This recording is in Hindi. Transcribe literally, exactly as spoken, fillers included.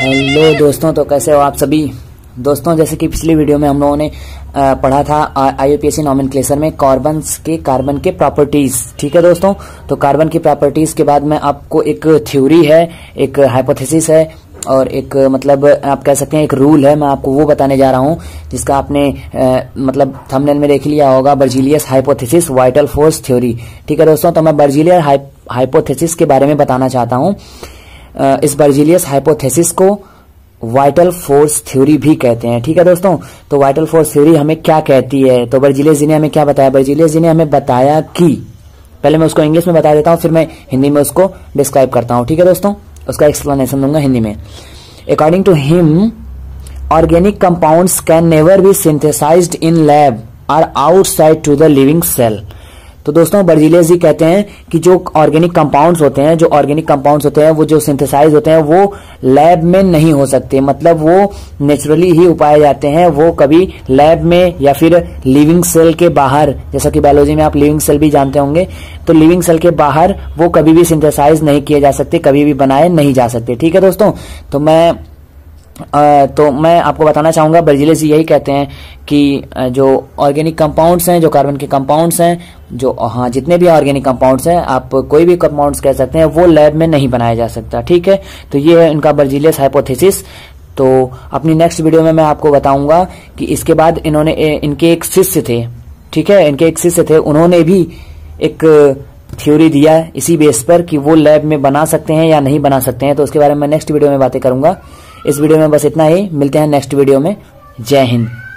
हेलो दोस्तों, तो कैसे हो आप सभी दोस्तों। जैसे कि पिछली वीडियो में हम लोगों ने पढ़ा था आईयूपीएसी नॉमेनक्लेचर में कार्बन्स के कार्बन के प्रॉपर्टीज। ठीक है दोस्तों, तो कार्बन की प्रॉपर्टीज के बाद में आपको एक थ्योरी है, एक हाइपोथेसिस है और एक मतलब आप कह सकते हैं एक रूल है, मैं आपको वो बताने जा रहा हूं जिसका आपने आ, मतलब थंबनेल में देख लिया होगा, Berzelius hypothesis vital force theory. ठीक है दोस्तों, तो मैं बर्जीलियस हाइपोथेसिस के बारे में बताना चाहता हूँ। इस बर्जीलियस हाइपोथेसिस को वाइटल फोर्स थ्योरी भी कहते हैं। ठीक है दोस्तों, तो वाइटल फोर्स थ्योरी हमें क्या कहती है, तो बर्जीलियस जी ने हमें क्या बताया, बर्जीलियस जी ने हमें बताया कि, पहले मैं उसको इंग्लिश में बता देता हूं फिर मैं हिंदी में उसको डिस्क्राइब करता हूं। ठीक है दोस्तों, उसका एक्सप्लेनेशन दूंगा हिंदी में। According to him, organic compounds can never be synthesised in lab or outside to the living cell. तो दोस्तों बर्जीलियस जी कहते हैं कि जो ऑर्गेनिक कंपाउंड्स होते हैं जो ऑर्गेनिक कंपाउंड्स होते हैं वो जो सिंथेसाइज होते हैं वो लैब में नहीं हो सकते, मतलब वो नेचुरली ही उपाय जाते हैं, वो कभी लैब में या फिर लिविंग सेल के बाहर, जैसा कि बायोलॉजी में आप लिविंग सेल भी जानते होंगे, तो लिविंग सेल के बाहर वो कभी भी सिंथेसाइज नहीं किए जा सकते, कभी भी बनाए नहीं जा सकते। ठीक है दोस्तों, तो मैं आ, तो मैं आपको बताना चाहूंगा बर्जीलियस जी यही कहते हैं कि जो ऑर्गेनिक कंपाउंड्स हैं, जो कार्बन के कंपाउंड्स हैं, जो हाँ जितने भी ऑर्गेनिक कंपाउंड्स हैं, आप कोई भी कंपाउंड्स कह सकते हैं, वो लैब में नहीं बनाया जा सकता। ठीक है, तो ये है उनका बर्जीलियस हाइपोथेसिस। तो अपनी नेक्स्ट वीडियो में मैं आपको बताऊंगा कि इसके बाद इन्होंने इनके एक शिष्य थे, ठीक है, इनके एक शिष्य थे, उन्होंने भी एक थ्योरी दिया इसी बेस पर कि वो लैब में बना सकते हैं या नहीं बना सकते हैं। तो उसके बारे में नेक्स्ट वीडियो में बातें करूंगा। इस वीडियो में बस इतना ही, मिलते हैं नेक्स्ट वीडियो में। जय हिंद।